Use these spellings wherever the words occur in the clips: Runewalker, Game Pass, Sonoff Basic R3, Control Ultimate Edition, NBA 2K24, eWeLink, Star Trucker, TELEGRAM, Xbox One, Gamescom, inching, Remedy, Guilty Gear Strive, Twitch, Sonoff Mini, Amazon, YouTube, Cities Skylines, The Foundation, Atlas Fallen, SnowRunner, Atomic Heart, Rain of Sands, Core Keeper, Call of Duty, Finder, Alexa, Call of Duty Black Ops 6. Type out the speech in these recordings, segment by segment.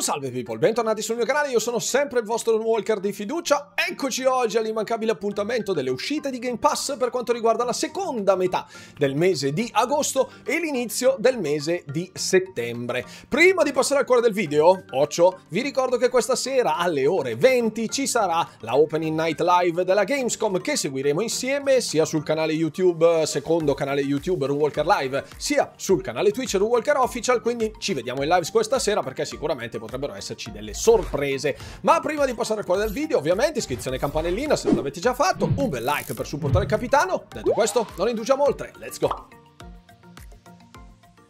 Salve people, bentornati sul mio canale, io sono sempre il vostro Runewalker di fiducia. Eccoci oggi all'immancabile appuntamento delle uscite di Game Pass per quanto riguarda la seconda metà del mese di agosto e l'inizio del mese di settembre. Prima di passare al cuore del video, vi ricordo che questa sera alle ore 20 ci sarà la Opening Night Live della Gamescom che seguiremo insieme sia sul canale YouTube, secondo canale YouTube Runewalker Live, sia sul canale Twitch Runewalker Official, quindi ci vediamo in live questa sera perché sicuramente potrebbero esserci delle sorprese. Ma prima di passare al cuore del video, ovviamente iscrizione e campanellina se non l'avete già fatto, un bel like per supportare il capitano. Detto questo, non indugiamo oltre, let's go!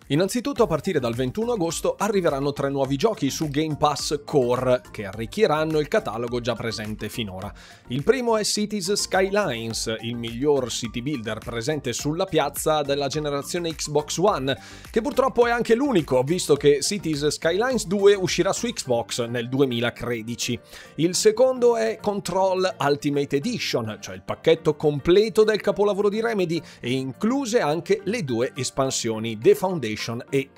Innanzitutto a partire dal 21 agosto arriveranno 3 nuovi giochi su Game Pass Core che arricchiranno il catalogo già presente finora. Il primo è Cities Skylines, il miglior city builder presente sulla piazza della generazione Xbox One, che purtroppo è anche l'unico visto che Cities Skylines 2 uscirà su Xbox nel 2013. Il secondo è Control Ultimate Edition, cioè il pacchetto completo del capolavoro di Remedy e incluse anche le 2 espansioni The Foundation e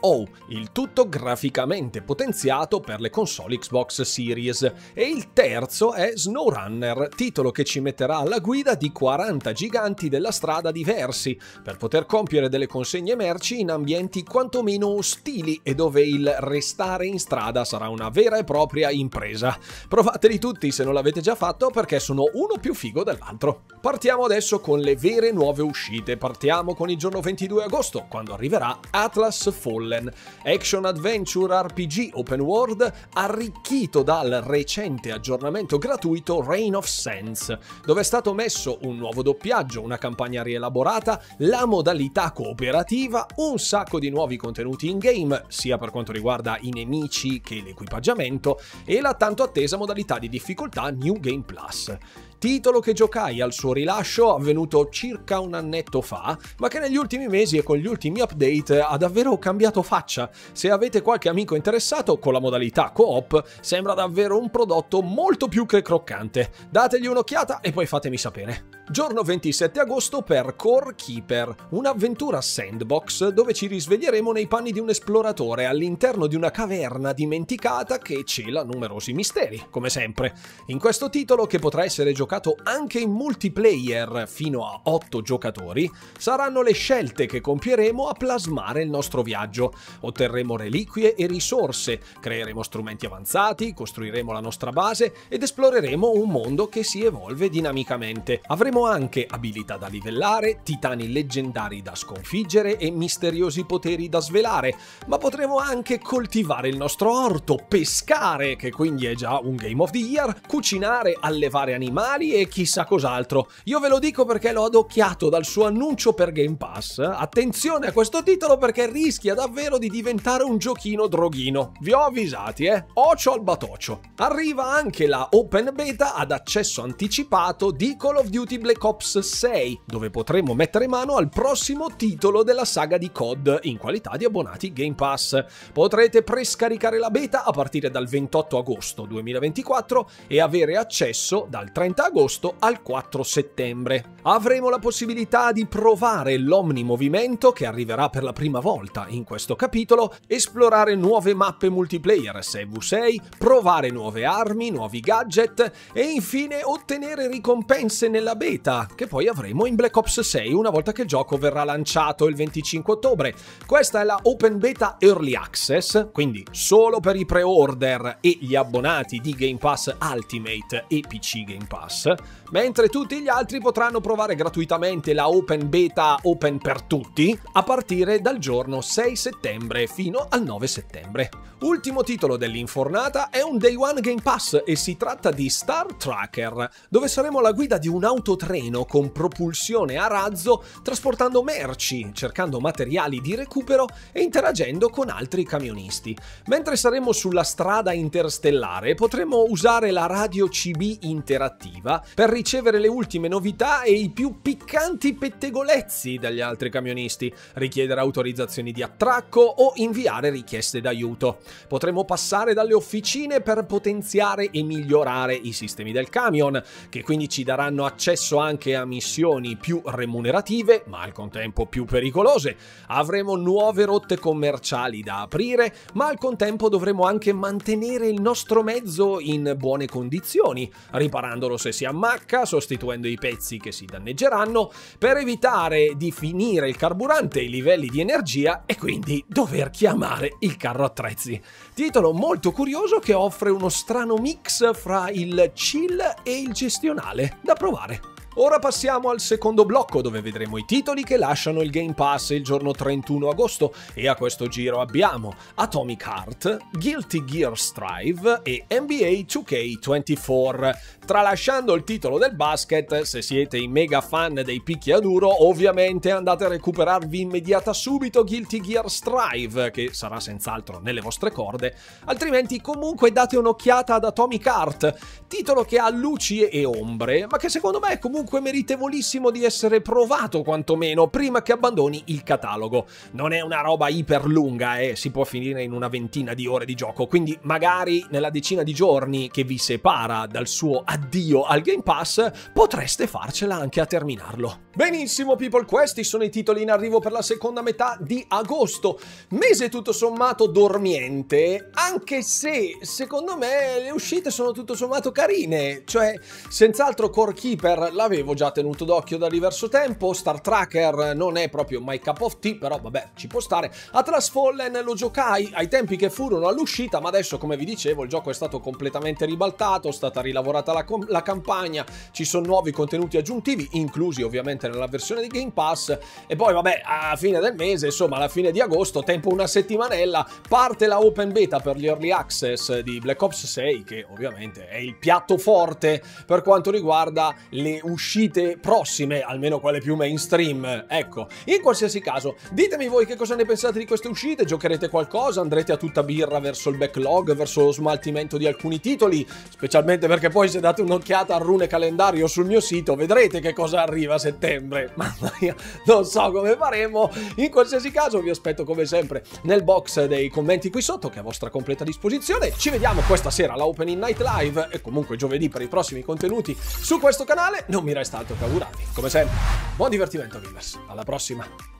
il tutto graficamente potenziato per le console Xbox Series. E il terzo è SnowRunner, titolo che ci metterà alla guida di 40 giganti della strada diversi per poter compiere delle consegne merci in ambienti quantomeno ostili e dove il restare in strada sarà una vera e propria impresa. Provateli tutti se non l'avete già fatto perché sono uno più figo dell'altro. Partiamo adesso con le vere nuove uscite, partiamo con il giorno 22 agosto quando arriverà Atlas Fallen, action adventure RPG open world arricchito dal recente aggiornamento gratuito Rain of Sands, dove è stato messo un nuovo doppiaggio, una campagna rielaborata, la modalità cooperativa, un sacco di nuovi contenuti in game, sia per quanto riguarda i nemici che l'equipaggiamento, e la tanto attesa modalità di difficoltà New Game Plus. Titolo che giocai al suo rilascio avvenuto circa un annetto fa, ma che negli ultimi mesi e con gli ultimi update ha davvero cambiato faccia. Se avete qualche amico interessato, con la modalità co-op sembra davvero un prodotto molto più che croccante. Dategli un'occhiata e poi fatemi sapere. Giorno 27 agosto per Core Keeper, un'avventura sandbox dove ci risveglieremo nei panni di un esploratore all'interno di una caverna dimenticata che cela numerosi misteri, come sempre. In questo titolo, che potrà essere giocato anche in multiplayer fino a 8 giocatori, saranno le scelte che compieremo a plasmare il nostro viaggio. Otterremo reliquie e risorse, creeremo strumenti avanzati, costruiremo la nostra base ed esploreremo un mondo che si evolve dinamicamente. Avremo anche abilità da livellare, titani leggendari da sconfiggere e misteriosi poteri da svelare, ma potremo anche coltivare il nostro orto, pescare, che quindi è già un Game of the Year, cucinare, allevare animali e chissà cos'altro. Io ve lo dico perché l'ho adocchiato dal suo annuncio per Game Pass. Attenzione a questo titolo perché rischia davvero di diventare un giochino droghino. Vi ho avvisati, Ocio al batoccio. Arriva anche la Open Beta ad accesso anticipato di Call of Duty Black Ops 6, dove potremo mettere mano al prossimo titolo della saga di COD in qualità di abbonati Game Pass. Potrete prescaricare la beta a partire dal 28 agosto 2024 e avere accesso dal 30 agosto al 4 settembre. Avremo la possibilità di provare l'omnimovimento che arriverà per la prima volta in questo capitolo, esplorare nuove mappe multiplayer 6v6, provare nuove armi, nuovi gadget e infine ottenere ricompense nella beta che poi avremo in Black Ops 6 una volta che il gioco verrà lanciato il 25 ottobre. Questa è la Open Beta Early Access, quindi solo per i pre-order e gli abbonati di Game Pass Ultimate e PC Game Pass, mentre tutti gli altri potranno provare gratuitamente la Open Beta Open per tutti a partire dal giorno 6 settembre fino al 9 settembre. Ultimo titolo dell'infornata è un Day One Game Pass e si tratta di Star Trucker, dove saremo alla guida di un autotreno con propulsione a razzo, trasportando merci, cercando materiali di recupero e interagendo con altri camionisti. Mentre saremo sulla strada interstellare potremo usare la radio CB interattiva per ricevere le ultime novità e i più piccanti pettegolezzi dagli altri camionisti, richiedere autorizzazioni di attracco o inviare richieste d'aiuto. Potremo passare dalle officine per potenziare e migliorare i sistemi del camion, che quindi ci daranno accesso accesso anche a missioni più remunerative, ma al contempo più pericolose. Avremo nuove rotte commerciali da aprire, ma al contempo dovremo anche mantenere il nostro mezzo in buone condizioni, riparandolo se si ammacca, sostituendo i pezzi che si danneggeranno, per evitare di finire il carburante e i livelli di energia e quindi dover chiamare il carro attrezzi. Titolo molto curioso che offre uno strano mix fra il chill e il gestionale, da provare. Ora passiamo al secondo blocco dove vedremo i titoli che lasciano il Game Pass il giorno 31 agosto e a questo giro abbiamo Atomic Heart, Guilty Gear Strive e NBA 2K24. Tralasciando il titolo del basket, se siete i mega fan dei picchiaduro ovviamente andate a recuperarvi immediata subito Guilty Gear Strive che sarà senz'altro nelle vostre corde, altrimenti comunque date un'occhiata ad Atomic Heart, titolo che ha luci e ombre ma che secondo me è comunque meritevolissimo di essere provato quantomeno prima che abbandoni il catalogo. Non è una roba iper lunga e si può finire in una ventina di ore di gioco, quindi magari nella decina di giorni che vi separa dal suo addio al Game Pass potreste farcela anche a terminarlo. Benissimo people, questi sono i titoli in arrivo per la seconda metà di agosto, mese tutto sommato dormiente, anche se secondo me le uscite sono tutto sommato carine, cioè senz'altro Core Keeper la avevo già tenuto d'occhio da diverso tempo, Star Trucker non è proprio my cup of tea, però vabbè, ci può stare. Atlas Fallen lo giocai ai tempi che furono all'uscita, ma adesso come vi dicevo il gioco è stato completamente ribaltato, è stata rilavorata la campagna, ci sono nuovi contenuti aggiuntivi, inclusi ovviamente nella versione di Game Pass, e poi vabbè, a fine del mese, insomma alla fine di agosto, tempo una settimanella, parte la open beta per gli early access di Black Ops 6, che ovviamente è il piatto forte per quanto riguarda le uscite prossime, almeno quelle più mainstream. Ecco, in qualsiasi caso ditemi voi che cosa ne pensate di queste uscite, giocherete qualcosa, andrete a tutta birra verso il backlog, verso lo smaltimento di alcuni titoli, specialmente perché poi se date un'occhiata al rune calendario sul mio sito vedrete che cosa arriva a settembre, mamma mia, non so come faremo. In qualsiasi caso vi aspetto come sempre nel box dei commenti qui sotto, che è a vostra completa disposizione. Ci vediamo questa sera alla Opening Night Live e comunque giovedì per i prossimi contenuti su questo canale. Non mi resta altro che augurarvi, come sempre, buon divertimento, viewers. Alla prossima!